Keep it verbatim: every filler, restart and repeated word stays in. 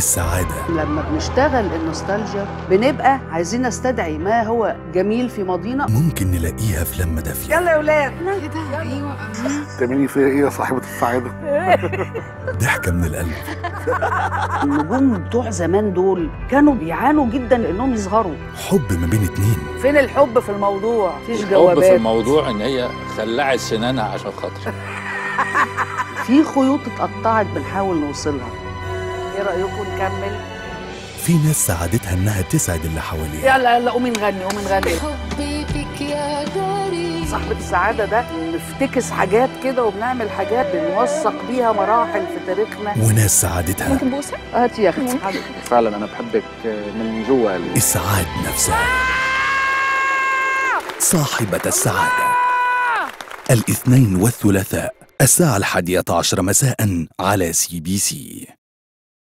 السعادة. لما بنشتغل النوستالجيا بنبقى عايزين نستدعي ما هو جميل في ماضينا، ممكن نلاقيها في لما دافية. يلا يا ولاد ايه ده؟ ايوه تعملي فيها ايه يا صاحبة السعادة؟ ضحكة من القلب. النجوم بتوع زمان دول كانوا بيعانوا جدا انهم يظهروا. حب ما بين اتنين. فين الحب في الموضوع؟ مفيش جوابات. الحب في الموضوع ان هي خلعت سنانها عشان خاطري. في خيوط اتقطعت بنحاول نوصلها. ايه رايكم نكمل؟ في ناس سعادتها انها تسعد اللي حواليها. يلا يلا قومي نغني قومي نغني. حبي بك يا غريب. صاحبة السعادة ده بنفتكس حاجات كده وبنعمل حاجات بنوثق بيها مراحل في تاريخنا. وناس سعادتها ممكن بوسة؟ هاتي يا اختي. فعلا انا بحبك من جوه قلبي. السعاد نفسها. صاحبة السعادة. الاثنين والثلاثاء الساعة الحادية عشرة مساء على سي بي سي.